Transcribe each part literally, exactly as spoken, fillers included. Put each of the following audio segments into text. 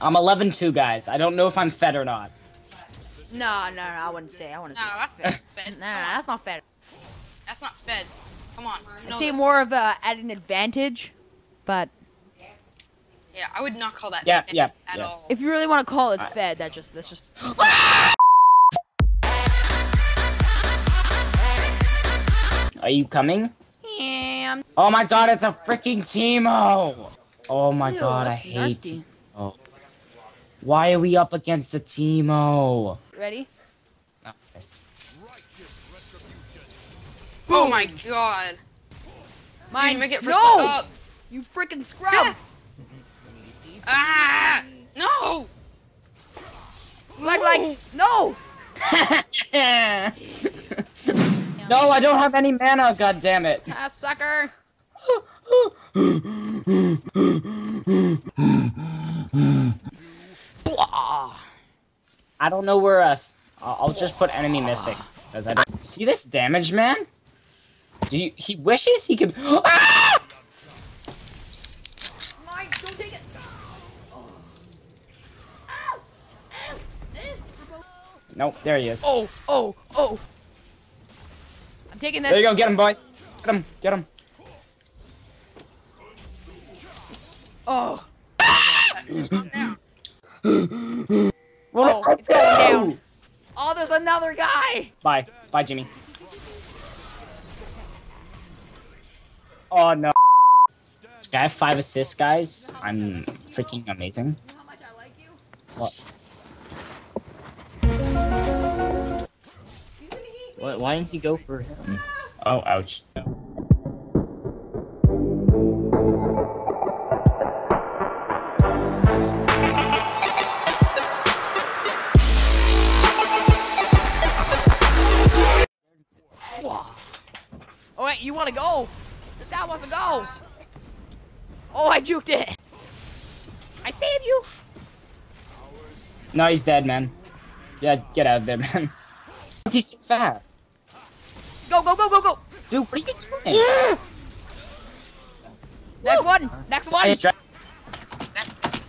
I'm eleven two, guys. I don't know if I'm fed or not. No, no, no, I wouldn't say. I wouldn't say. No, that's not fed. No, that's not fed. That's not fed. Come on. I'd say more of a, at an advantage, but... Yeah, I would not call that yeah, fed yeah, at yeah. all. If you really want to call it all fed, right. that just, that's just... Are you coming? Yeah. Oh my god, it's a freaking Teemo! Oh my Ew, god, I hate Teemo. Oh. Why are we up against the Teemo? Ready? Oh, oh my god. Mine. Dude, make it for no! Up. You freaking scrub! Ah! No! Like, like, no! No, I don't have any mana, god damn it. Ah, sucker! I don't know where uh, I'll just put enemy missing because I don't see this damage, man. Do you? He wishes he could. Ah! Mine, don't take it. Nope, there he is. Oh, oh, oh! I'm taking this. There you go, get him, boy. Get him, get him. Oh. What oh, it's going down. Oh, there's another guy. Bye. Bye, Jimmy. Oh, no. I have five assists, guys. I'm freaking amazing. You know how much I like you? What? What? Why didn't he go for him? Oh, ouch. Oh wait, you want to go? That wants to go. Oh, I juked it. I saved you. No, he's dead, man. Yeah, get out of there, man. He's so fast. Go, go, go, go, go. Dude, what are you doing? Yeah. Next one. Next one. Next.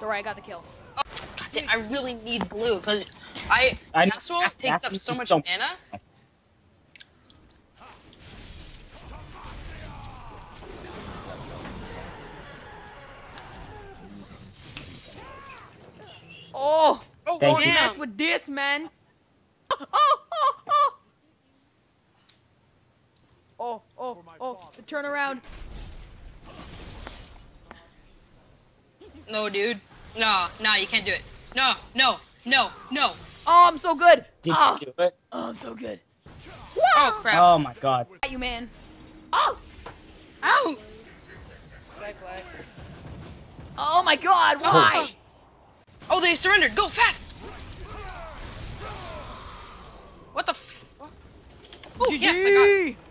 Sorry, I got the kill. Oh, God damn, I really need blue because I. I Maxwell takes that's up so much so mana. Oh, oh, thank you. Mess with this, man. Oh, oh, oh, oh, oh, oh, the turnaround. No, dude. No, no, you can't do it. No, no, no, no. Oh, I'm so good. Did oh. you do it? Oh, I'm so good. Whoa. Oh, crap. Oh, my God. Got you, man. Oh. Ow. Oh, my God. Why? Oh. Oh, they surrendered. Go fast. What the fuck? Oh, G G. Yes, I got